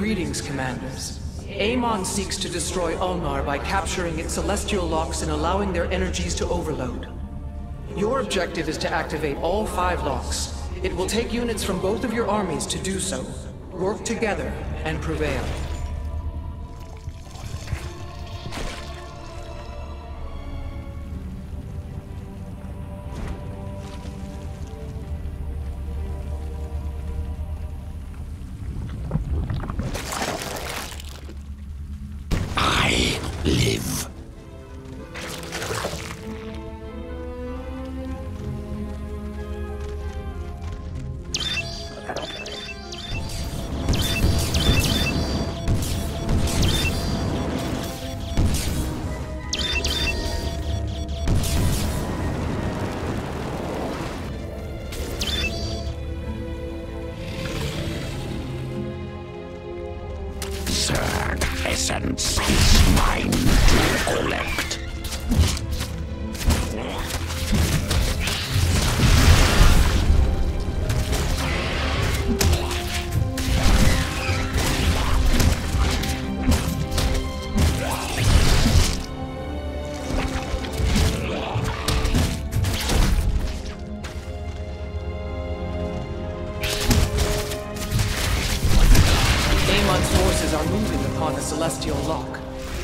Greetings, Commanders. Amon seeks to destroy Ulnar by capturing its Celestial Locks and allowing their energies to overload. Your objective is to activate all 5 locks. It will take units from both of your armies to do so. Work together and prevail.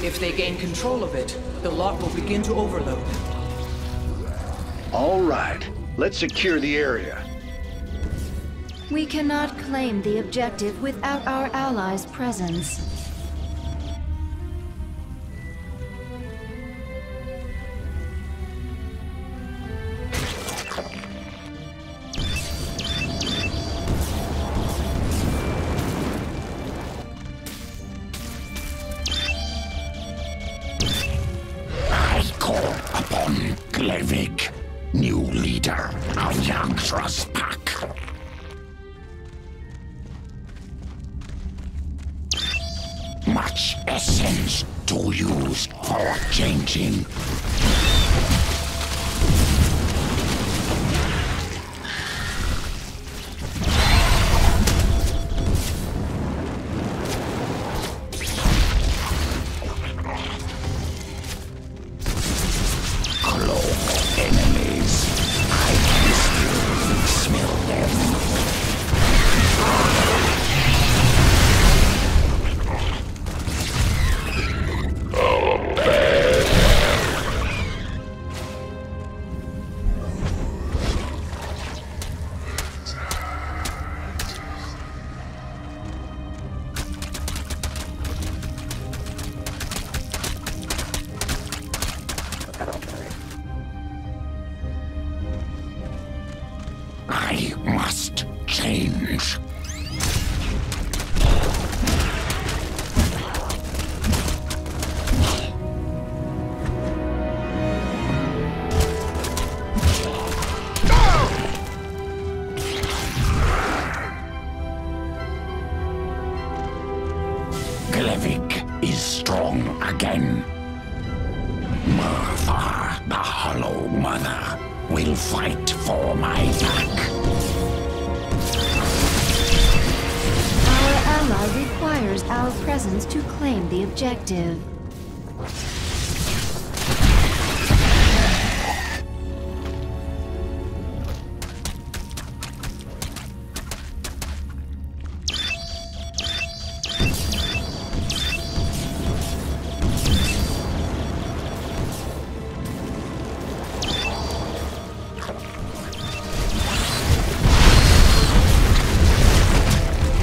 If they gain control of it, the lock will begin to overload. All right, let's secure the area. We cannot claim the objective without our allies' presence. Klevig, new leader of Yantra's Pack. Much essence to use for changing. To claim the objective.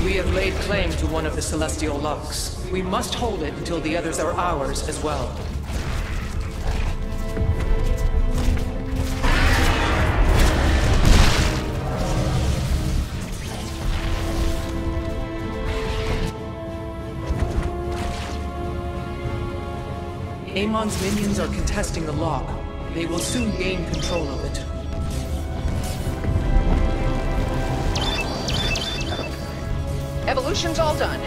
We have laid claim to one of the Celestial Locks. We must hold it until the others are ours as well. Amon's minions are contesting the lock. They will soon gain control of it. Evolution's all done.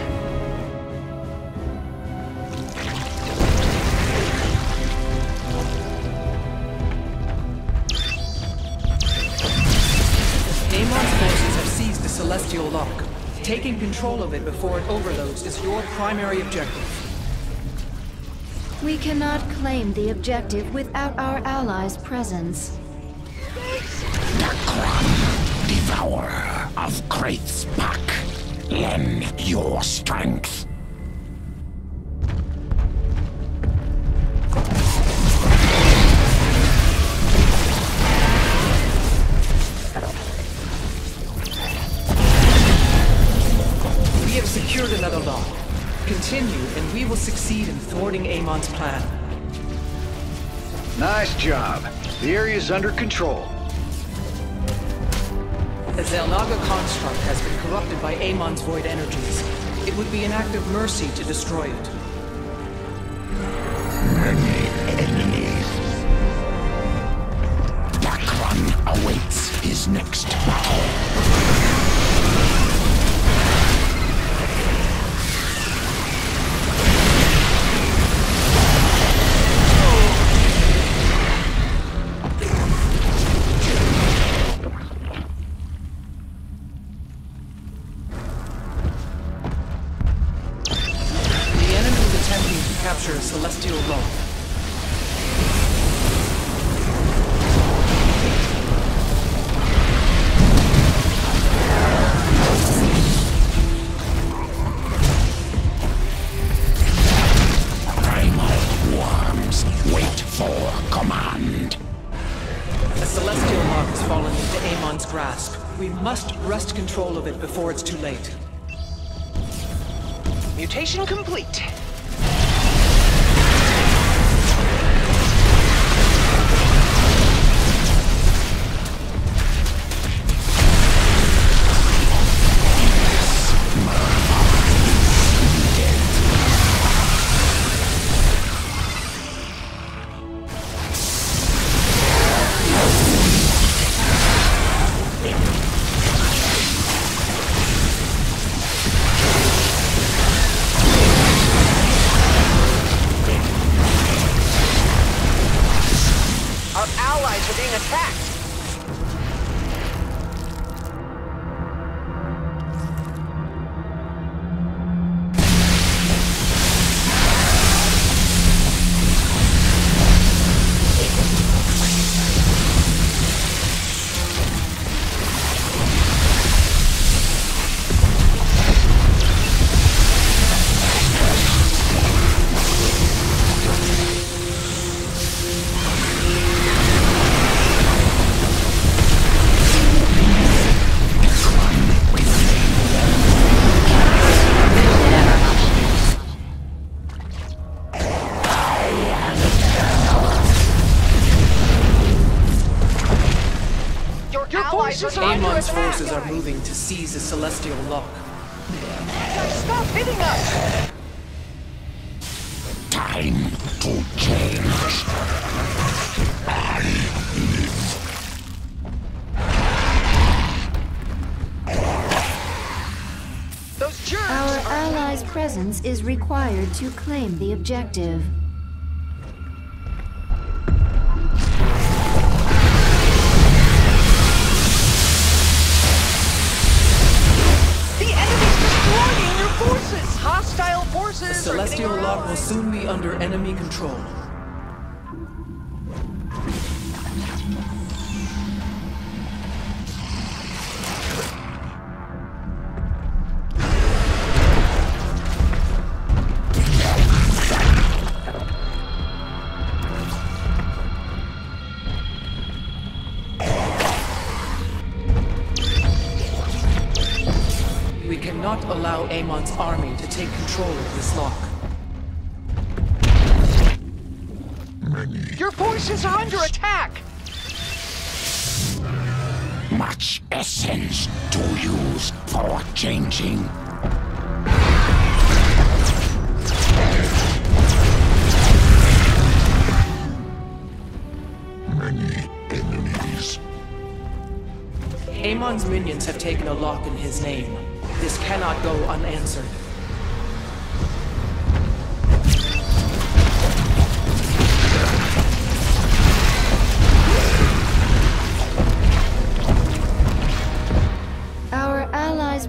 Taking control of it before it overloads is your primary objective. We cannot claim the objective without our allies' presence. Dakrun, devourer of Kraith's Pack, lend your strength. Another lock. Continue, and we will succeed in thwarting Amon's plan. Nice job. The area's under control. The Xel'Naga construct has been corrupted by Amon's void energies. It would be an act of mercy to destroy it. Many enemies. Dakrun awaits his next battle. Capture Celestial Locks. A Celestial Lock has fallen into Amon's grasp. We must wrest control of it before it's too late. Mutation complete. Amon's forces are moving to seize a Celestial Lock. Stop hitting us! Time to change. I live. Those germs! Our allies' presence is required to claim the objective. The Celestial Lock will soon be under enemy control. We cannot allow Amon's army to take control of this lock. Your forces are under attack! Much essence to use for changing. Many enemies. Amon's minions have taken a lock in his name. This cannot go unanswered.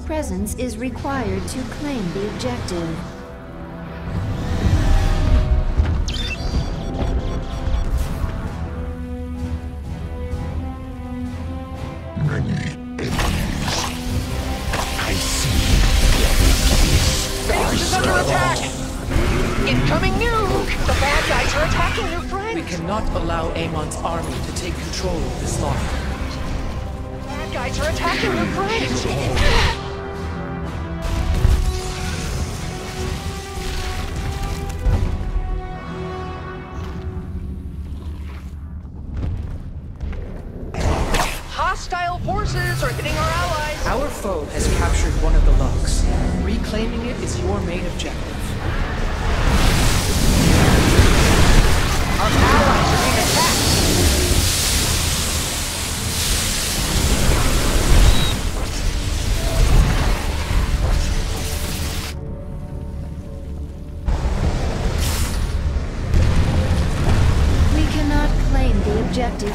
presence is required to claim the objective.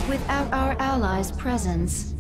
Without our allies' presence.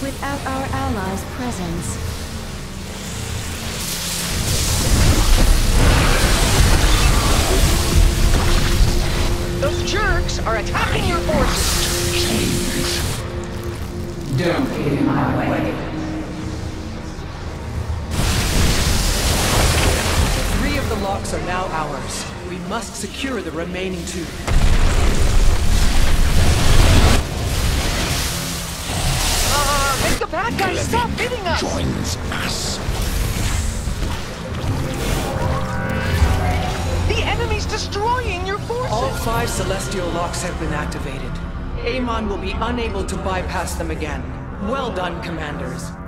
Without our allies' presence. Those jerks are attacking your forces! Don't get in my way. Three of the locks are now ours. We must secure the remaining two. That guy stopped beating us! Joins us! The enemy's destroying your forces! All five Celestial Locks have been activated. Amon will be unable to bypass them again. Well done, Commanders.